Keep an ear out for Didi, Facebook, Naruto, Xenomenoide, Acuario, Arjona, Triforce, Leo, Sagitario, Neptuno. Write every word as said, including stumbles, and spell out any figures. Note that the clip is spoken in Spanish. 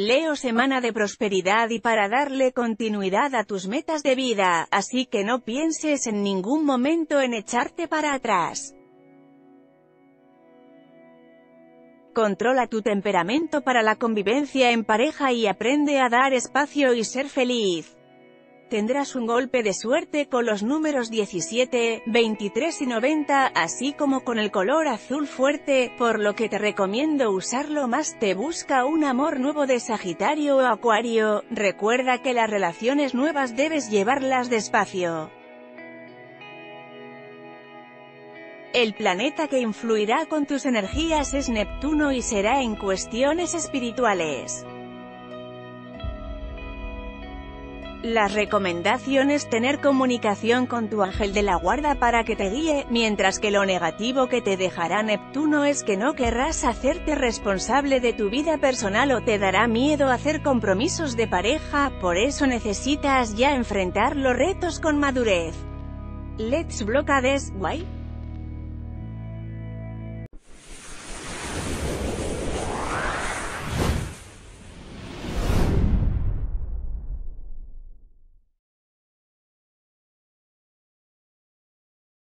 Leo, semana de prosperidad y para darle continuidad a tus metas de vida, así que no pienses en ningún momento en echarte para atrás. Controla tu temperamento para la convivencia en pareja y aprende a dar espacio y ser feliz. Tendrás un golpe de suerte con los números diecisiete, veintitrés y noventa, así como con el color azul fuerte, por lo que te recomiendo usarlo más. Te busca un amor nuevo de Sagitario o Acuario. Recuerda que las relaciones nuevas debes llevarlas despacio. El planeta que influirá con tus energías es Neptuno y será en cuestiones espirituales. Las recomendaciones: tener comunicación con tu ángel de la guarda para que te guíe, mientras que lo negativo que te dejará Neptuno es que no querrás hacerte responsable de tu vida personal o te dará miedo hacer compromisos de pareja, por eso necesitas ya enfrentar los retos con madurez. Let's block this, why?